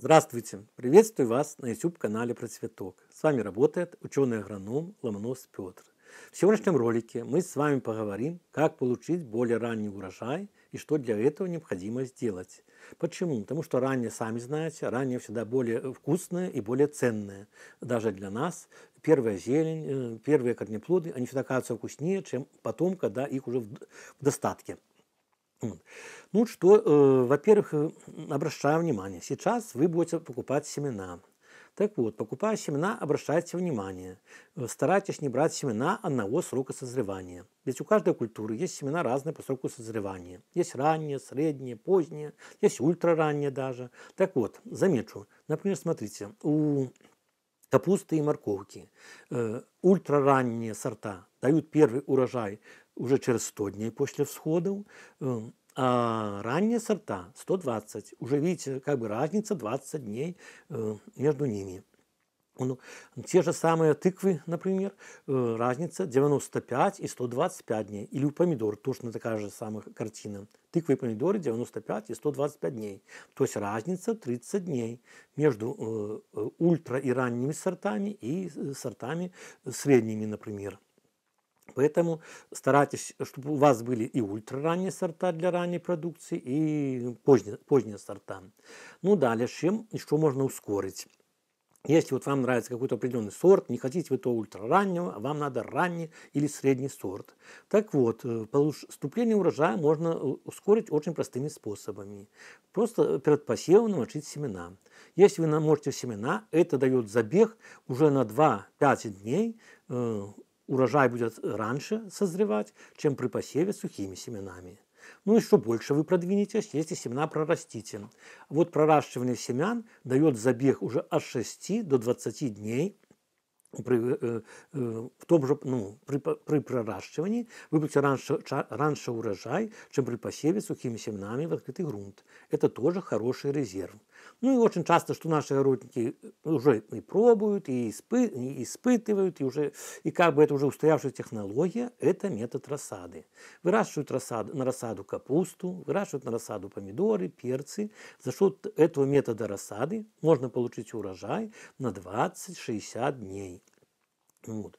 Здравствуйте! Приветствую вас на YouTube-канале Процветок. С вами работает ученый-агроном Ломонос Петр. В сегодняшнем ролике мы с вами поговорим, как получить более ранний урожай и что для этого необходимо сделать. Почему? Потому что ранние, сами знаете, ранние всегда более вкусные и более ценные. Даже для нас первая зелень, первые корнеплоды, они всегда кажутся вкуснее, чем потом, когда их уже в достатке. Ну что, во-первых, обращаю внимание, сейчас вы будете покупать семена. Так вот, покупая семена, обращайте внимание, старайтесь не брать семена одного срока созревания. Ведь у каждой культуры есть семена разные по сроку созревания. Есть ранние, средние, поздние, есть ультраранние даже. Так вот, замечу, например, смотрите, у капусты и морковки ультраранние сорта дают первый урожай уже через 100 дней после всходов, а ранние сорта 120. Уже видите, как бы разница 20 дней между ними. Ну, те же самые тыквы, например, разница 95 и 125 дней. Или у помидор точно такая же самая картина. Тыквы и помидоры 95 и 125 дней. То есть разница 30 дней между ультра и ранними сортами и сортами средними, например. Поэтому старайтесь, чтобы у вас были и ультраранние сорта для ранней продукции, и поздние сорта. Ну, далее, чем еще можно ускорить? Если вот вам нравится какой-то определенный сорт, не хотите вы то ультрараннего, а вам надо ранний или средний сорт. Так вот, поступление урожая можно ускорить очень простыми способами. Просто перед посевом намочить семена. Если вы намочите семена, это дает забег уже на 2-5 дней. Урожай будет раньше созревать, чем при посеве сухими семенами. Ну и еще больше вы продвинетесь, если семена прорастите. Вот проращивание семян дает забег уже от 6 до 20 дней. При проращивании вы будете раньше урожай, чем при посеве сухими семенами в открытый грунт. Это тоже хороший резерв. Ну и очень часто, что наши огородники уже и пробуют, и испытывают, и как бы это уже устоявшая технология, это метод рассады. Выращивают на рассаду капусту, выращивают на рассаду помидоры, перцы. За счет этого метода рассады можно получить урожай на 20-60 дней. Вот.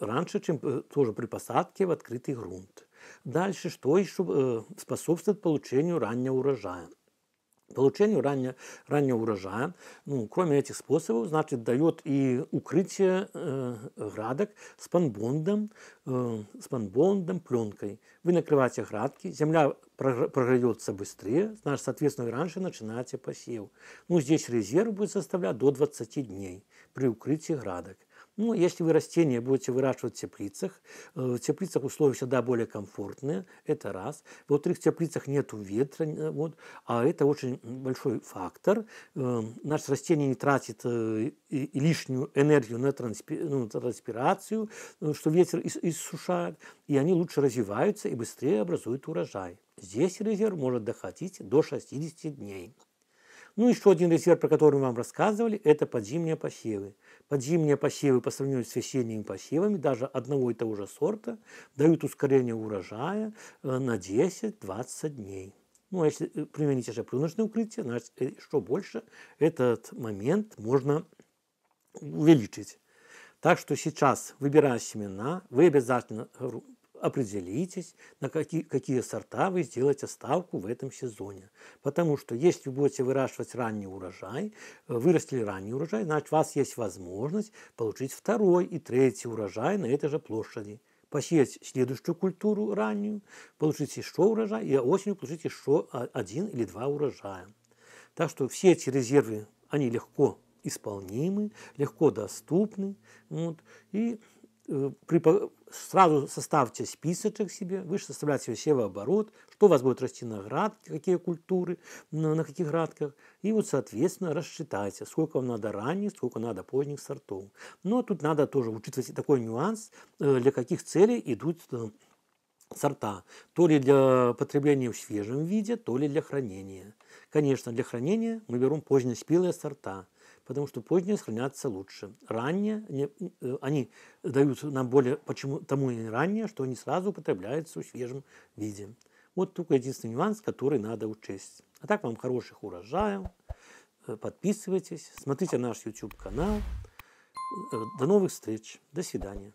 Раньше, чем тоже при посадке в открытый грунт. Дальше, что еще способствует получению раннего урожая? Получению раннего урожая, ну, кроме этих способов, значит, дает и укрытие градок спанбондом, пленкой. Вы накрываете градки, земля прогреется быстрее, значит, соответственно, раньше начинаете посев. Ну, здесь резерв будет составлять до 20 дней при укрытии градок. Ну, если вы растения будете выращивать в теплицах условия всегда более комфортные, это раз. Во-вторых, в теплицах нет ветра, вот, а это очень большой фактор. Наше растение не тратит и лишнюю энергию на транспирацию, что ветер иссушает, и они лучше развиваются и быстрее образуют урожай. Здесь резерв может доходить до 60 дней. Ну, еще один резерв, про который мы вам рассказывали, это подзимние посевы. Подзимние посевы по сравнению с весенними посевами, даже одного и того же сорта, дают ускорение урожая на 10-20 дней. Ну, а если применить уже пленочное укрытие, значит, еще больше этот момент можно увеличить. Так что сейчас, выбирая семена, вы обязательно определитесь, на какие сорта вы сделаете ставку в этом сезоне. Потому что если вы будете выращивать ранний урожай, вырастили ранний урожай, значит, у вас есть возможность получить второй и третий урожай на этой же площади. Посеять следующую культуру раннюю, получить еще урожай, и осенью получить еще 1 или 2 урожая. Так что все эти резервы, они легко исполнимы, легко доступны. Вот, и сразу составьте списочек себе, вы же составляете севооборот, что у вас будет расти на градке, какие культуры, на каких градках, и вот, соответственно, рассчитайте, сколько вам надо ранних, сколько надо поздних сортов. Но тут надо тоже учитывать такой нюанс, для каких целей идут сорта. То ли для потребления в свежем виде, то ли для хранения. Конечно, для хранения мы берем позднеспелые сорта, потому что поздние хранятся лучше. Ранние, они дают нам более, почему тому и ранние, что они сразу употребляются в свежем виде. Вот только единственный нюанс, который надо учесть. А так вам хороших урожаев, подписывайтесь, смотрите наш YouTube-канал. До новых встреч. До свидания.